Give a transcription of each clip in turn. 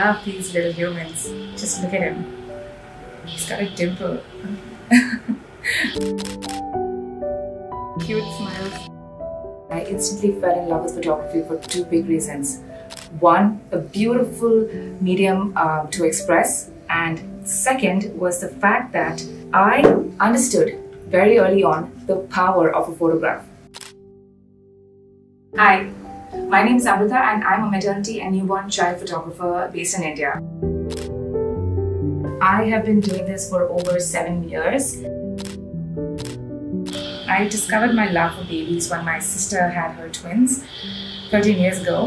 have these little humans. Just look at him. He's got a dimple. Cute smiles. I instantly fell in love with photography for two big reasons. One, a beautiful medium to express, and second was the fact that I understood very early on the power of a photograph. Hi, my name is Amruta and I'm a maternity and newborn child photographer based in India. I have been doing this for over 7 years. I discovered my love for babies when my sister had her twins 13 years ago.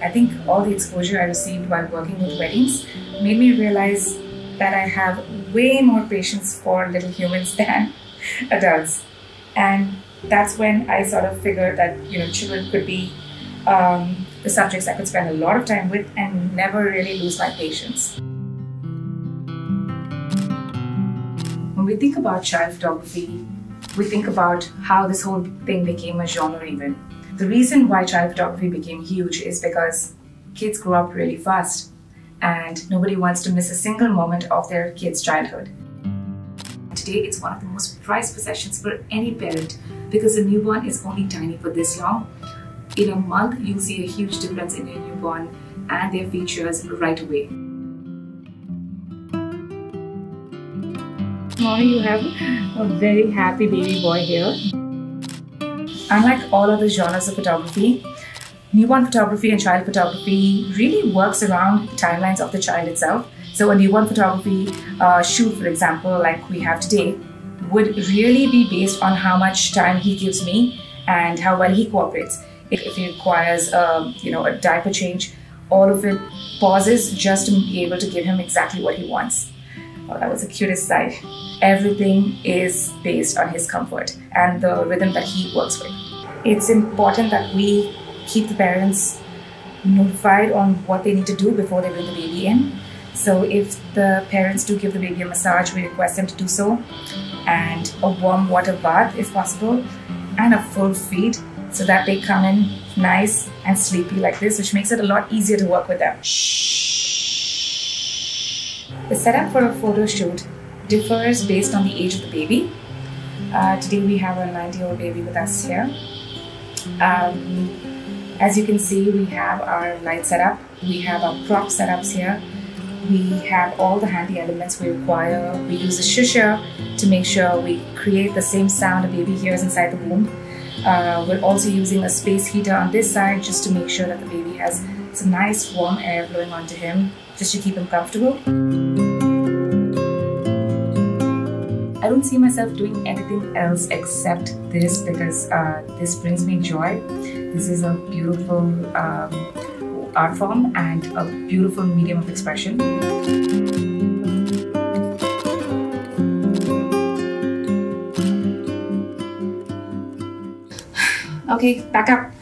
I think all the exposure I received while working with weddings made me realize that I have way more patience for little humans than adults. And that's when I sort of figured that, you know, children could be the subjects I could spend a lot of time with and never really lose my patience. When we think about child photography, we think about how this whole thing became a genre even. The reason why child photography became huge is because kids grow up really fast and nobody wants to miss a single moment of their kid's childhood. Today, it's one of the most prized possessions for any parent because a newborn is only tiny for this long. In a month, you'll see a huge difference in your newborn and their features right away. Mommy, you have a very happy baby boy here. Unlike all other genres of photography, newborn photography and child photography really works around the timelines of the child itself. So a newborn photography shoot, for example, like we have today, would really be based on how much time he gives me and how well he cooperates. If he requires a diaper change, all of it pauses just to be able to give him exactly what he wants. Oh, that was the cutest side. Everything is based on his comfort and the rhythm that he works with. It's important that we keep the parents notified on what they need to do before they bring the baby in. So if the parents do give the baby a massage, we request them to do so, and a warm water bath if possible, and a full feed, so that they come in nice and sleepy like this, which makes it a lot easier to work with them. The setup for a photo shoot differs based on the age of the baby. Today we have a 9-year-old baby with us here. As you can see, we have our light setup, we have our prop setups here, we have all the handy elements we require. We use a shusher to make sure we create the same sound a baby hears inside the womb. We're also using a space heater on this side just to make sure that the baby has some nice warm air blowing onto him, just to keep him comfortable. I don't see myself doing anything else except this because this brings me joy. This is a beautiful art form and a beautiful medium of expression. Okay, back up.